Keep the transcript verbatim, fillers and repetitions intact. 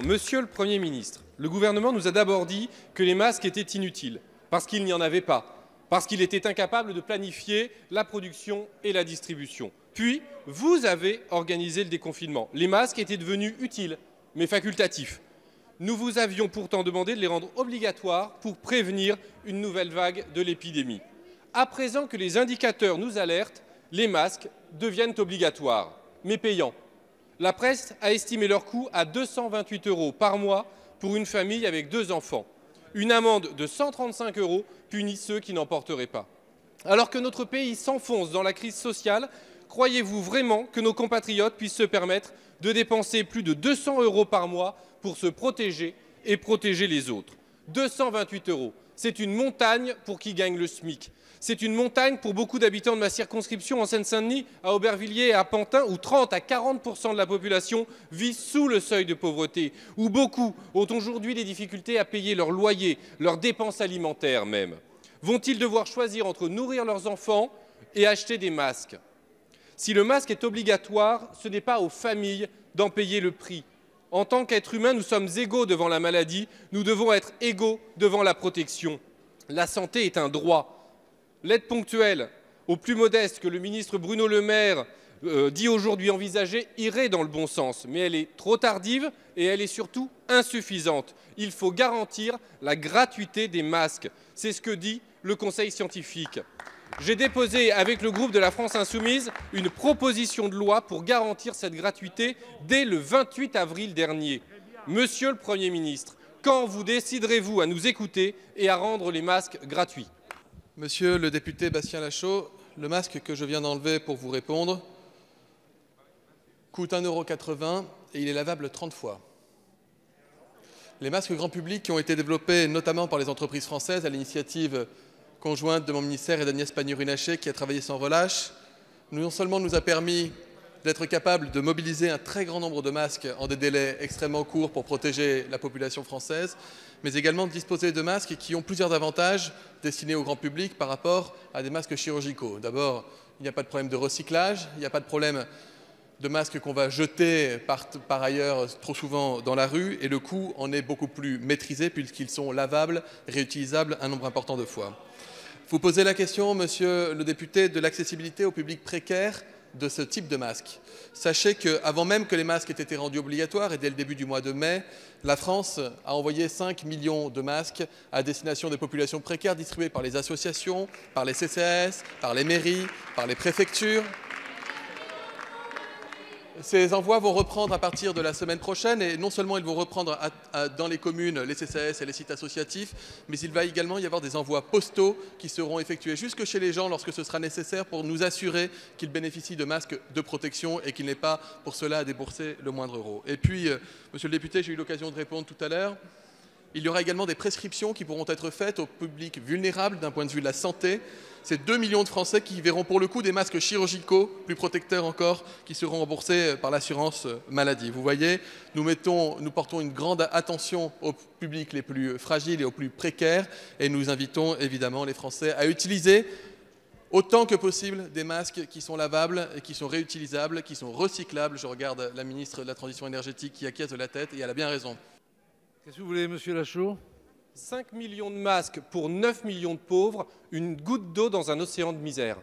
Monsieur le Premier ministre, le gouvernement nous a d'abord dit que les masques étaient inutiles, parce qu'il n'y en avait pas, parce qu'il était incapable de planifier la production et la distribution. Puis, vous avez organisé le déconfinement. Les masques étaient devenus utiles, mais facultatifs. Nous vous avions pourtant demandé de les rendre obligatoires pour prévenir une nouvelle vague de l'épidémie. À présent que les indicateurs nous alertent, les masques deviennent obligatoires, mais payants. La presse a estimé leur coût à deux cent vingt-huit euros par mois pour une famille avec deux enfants. Une amende de cent trente-cinq euros punit ceux qui n'en porteraient pas. Alors que notre pays s'enfonce dans la crise sociale, croyez-vous vraiment que nos compatriotes puissent se permettre de dépenser plus de deux cents euros par mois pour se protéger et protéger les autres? deux cent vingt-huit euros, c'est une montagne pour qui gagne le SMIC. C'est une montagne pour beaucoup d'habitants de ma circonscription en Seine-Saint-Denis, à Aubervilliers et à Pantin, où trente à quarante pour cent de la population vit sous le seuil de pauvreté, où beaucoup ont aujourd'hui des difficultés à payer leur loyer, leurs dépenses alimentaires même. Vont-ils devoir choisir entre nourrir leurs enfants et acheter des masques? Si le masque est obligatoire, ce n'est pas aux familles d'en payer le prix. En tant qu'êtres humains, nous sommes égaux devant la maladie, nous devons être égaux devant la protection. La santé est un droit. L'aide ponctuelle aux plus modestes que le ministre Bruno Le Maire euh, dit aujourd'hui envisager irait dans le bon sens, mais elle est trop tardive et elle est surtout insuffisante. Il faut garantir la gratuité des masques. C'est ce que dit le Conseil scientifique. J'ai déposé avec le groupe de la France Insoumise une proposition de loi pour garantir cette gratuité dès le vingt-huit avril dernier. Monsieur le Premier ministre, quand vous déciderez-vous à nous écouter et à rendre les masques gratuits ? Monsieur le député Bastien Lachaud, le masque que je viens d'enlever pour vous répondre coûte un euro quatre-vingts et il est lavable trente fois. Les masques grand public qui ont été développés notamment par les entreprises françaises à l'initiative conjointe de mon ministère et d'Agnès Pannier-Runacher qui a travaillé sans relâche, non seulement nous a permis d'être capable de mobiliser un très grand nombre de masques en des délais extrêmement courts pour protéger la population française, mais également de disposer de masques qui ont plusieurs avantages destinés au grand public par rapport à des masques chirurgicaux. D'abord, il n'y a pas de problème de recyclage, il n'y a pas de problème de masques qu'on va jeter par, par ailleurs trop souvent dans la rue, et le coût en est beaucoup plus maîtrisé puisqu'ils sont lavables, réutilisables un nombre important de fois. Vous posez la question, monsieur le député, de l'accessibilité au public précaire de ce type de masque. Sachez qu'avant même que les masques aient été rendus obligatoires, et dès le début du mois de mai, la France a envoyé cinq millions de masques à destination des populations précaires distribués par les associations, par les C C A S, par les mairies, par les préfectures. Ces envois vont reprendre à partir de la semaine prochaine et non seulement ils vont reprendre à, à, dans les communes, les C C A S et les sites associatifs, mais il va également y avoir des envois postaux qui seront effectués jusque chez les gens lorsque ce sera nécessaire pour nous assurer qu'ils bénéficient de masques de protection et qu'il n'est pas pour cela à débourser le moindre euro. Et puis, euh, monsieur le député, j'ai eu l'occasion de répondre tout à l'heure, il y aura également des prescriptions qui pourront être faites au public vulnérable d'un point de vue de la santé. C'est deux millions de Français qui verront pour le coup des masques chirurgicaux, plus protecteurs encore, qui seront remboursés par l'assurance maladie. Vous voyez, nous, mettons, nous portons une grande attention aux publics les plus fragiles et aux plus précaires et nous invitons évidemment les Français à utiliser autant que possible des masques qui sont lavables, et qui sont réutilisables, qui sont recyclables. Je regarde la ministre de la Transition énergétique qui acquiesce de la tête et elle a bien raison. Qu'est-ce que vous voulez, monsieur Lachaud ? cinq millions de masques pour neuf millions de pauvres, une goutte d'eau dans un océan de misère.